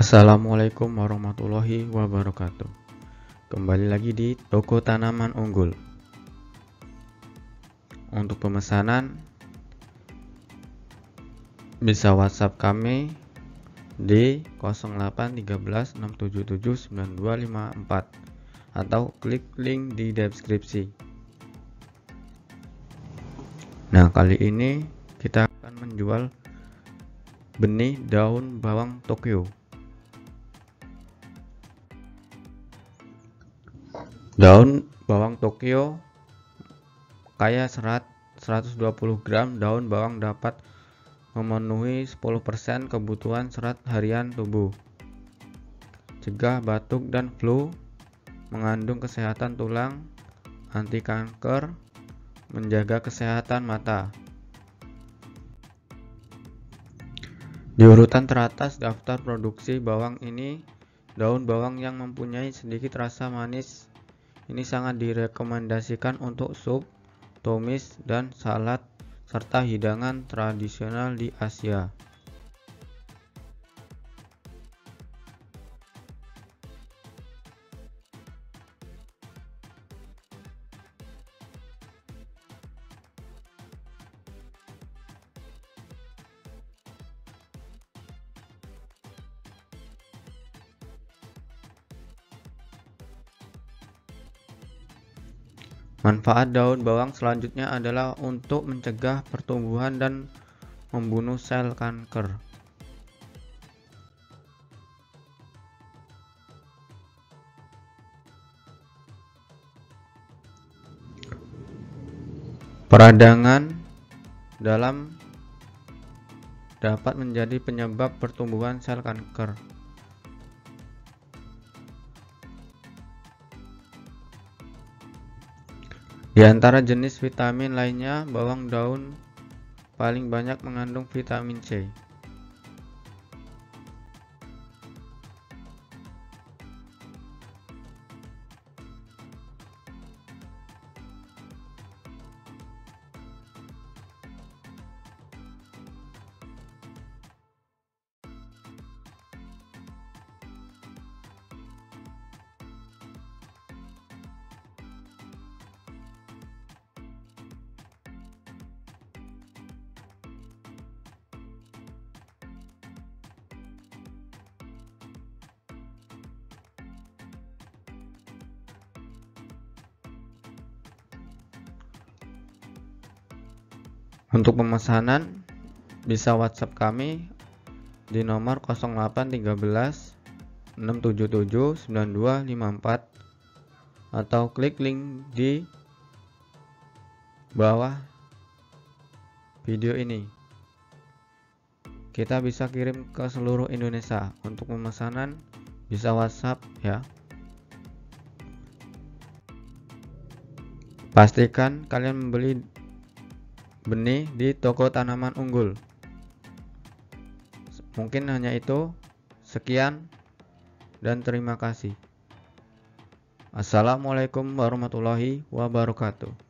Assalamualaikum warahmatullahi wabarakatuh. Kembali lagi di Toko Tanaman Unggul. Untuk pemesanan bisa WhatsApp kami di 0813 677 9254 atau klik link di deskripsi. Nah, kali ini kita akan menjual benih daun bawang Tokyo. Daun bawang Tokyo kaya serat 120 gram daun bawang dapat memenuhi 10% kebutuhan serat harian tubuh. Cegah batuk dan flu, mengandung kesehatan tulang, anti kanker, menjaga kesehatan mata. Di urutan teratas daftar produksi bawang ini, daun bawang yang mempunyai sedikit rasa manis ini sangat direkomendasikan untuk sup, tumis, dan salad, serta hidangan tradisional di Asia. Manfaat daun bawang selanjutnya adalah untuk mencegah pertumbuhan dan membunuh sel kanker. Peradangan dalam dapat menjadi penyebab pertumbuhan sel kanker. Di antara jenis vitamin lainnya, bawang daun paling banyak mengandung vitamin C. Untuk pemesanan bisa WhatsApp kami di nomor 0813 677 9254 atau klik link di bawah video ini. Kita bisa kirim ke seluruh Indonesia. Untuk pemesanan bisa WhatsApp ya. Pastikan kalian membeli benih di Toko Tanaman Unggul. Mungkin hanya itu. Sekian dan terima kasih. Assalamualaikum warahmatullahi wabarakatuh.